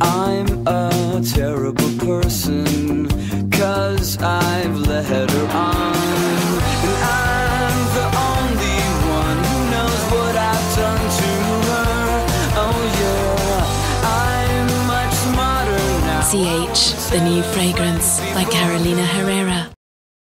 I'm a terrible person, 'cause I've led her on. And I'm the only one who knows what I've done to her. Oh yeah, I'm much smarter now. CH, the new fragrance by Carolina Herrera.